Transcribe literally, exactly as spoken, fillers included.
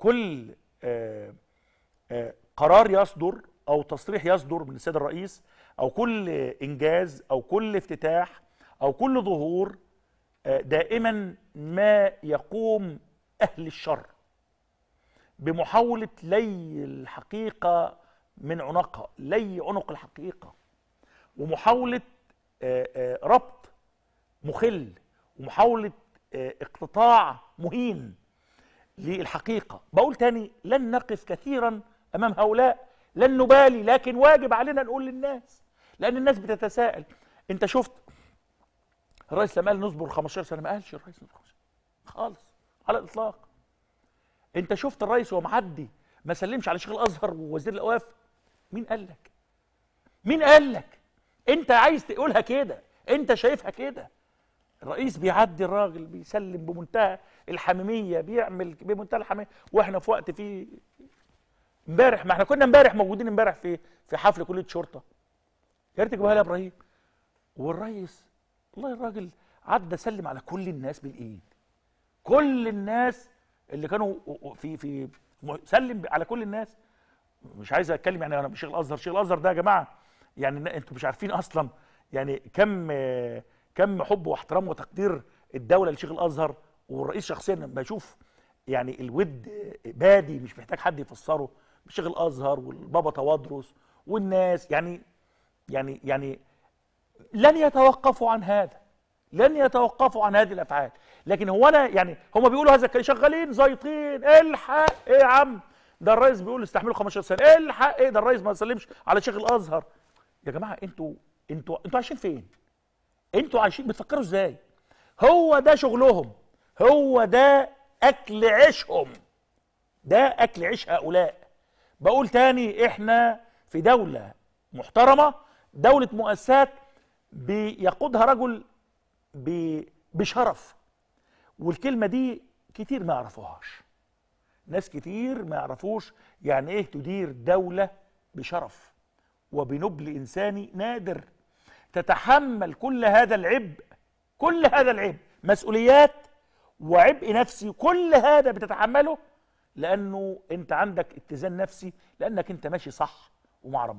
كل آآ آآ قرار يصدر أو تصريح يصدر من السيد الرئيس أو كل إنجاز أو كل افتتاح أو كل ظهور دائما ما يقوم أهل الشر بمحاولة لي الحقيقة من عنقها، لي عنق الحقيقة، ومحاولة ربط مخل، ومحاولة اقتطاع مهين للحقيقة. بقول تاني، لن نقف كثيرا أمام هؤلاء، لن نبالي، لكن واجب علينا نقول للناس، لأن الناس بتتساءل. أنت شفت الرئيس لما قال نصبر خمستاشر سنة، ما قالش الرئيس نصبر خمستاشر خالص على الإطلاق. أنت شفت الرئيس وهو معدي ما سلمش على شيخ الأزهر ووزير الأوقاف، مين قال لك؟ مين قال لك؟ أنت عايز تقولها كده، أنت شايفها كده. الرئيس بيعدي الراجل بيسلم بمنتهى الحميمية، بيعمل بمنتهى الحميمية، وإحنا في وقت فيه امبارح، ما احنا كنا امبارح موجودين امبارح في في حفل كليه شرطه. يا ريت تجيبها لي يا ابراهيم. والريس والله الراجل عدى سلم على كل الناس بالايد. كل الناس اللي كانوا في في سلم على كل الناس. مش عايز اتكلم يعني انا بشيخ الازهر، شيخ الازهر ده يا جماعه يعني انتوا مش عارفين اصلا يعني كم كم حب واحترام وتقدير الدوله لشيخ الازهر، والرئيس شخصيا لما يشوف يعني الود بادي مش محتاج حد يفسره. شيخ الازهر والبابا توادرس والناس يعني يعني يعني لن يتوقفوا عن هذا، لن يتوقفوا عن هذه الافعال. لكن هو انا يعني هم بيقولوا هذا شغالين زيطين، الحق ايه يا عم ده الرئيس بيقول استحملوا خمستاشر سنة، الحق ايه ده الرئيس ما يسلمش على شيخ الازهر. يا جماعه انتوا انتوا انتوا عايشين فين؟ انتوا عايشين بتفكروا ازاي؟ هو ده شغلهم، هو ده اكل عيشهم، ده اكل عيش هؤلاء. بقول تاني، احنا في دولة محترمة، دولة مؤسسات بيقودها رجل بشرف، والكلمة دي كتير ما يعرفوهاش، ناس كتير ما يعرفوش يعني ايه تدير دولة بشرف وبنبل انساني نادر، تتحمل كل هذا العبء، كل هذا العبء، مسؤوليات وعبء نفسي، كل هذا بتتحمله لأنه أنت عندك اتزان نفسي، لأنك أنت ماشي صح ومع ربنا.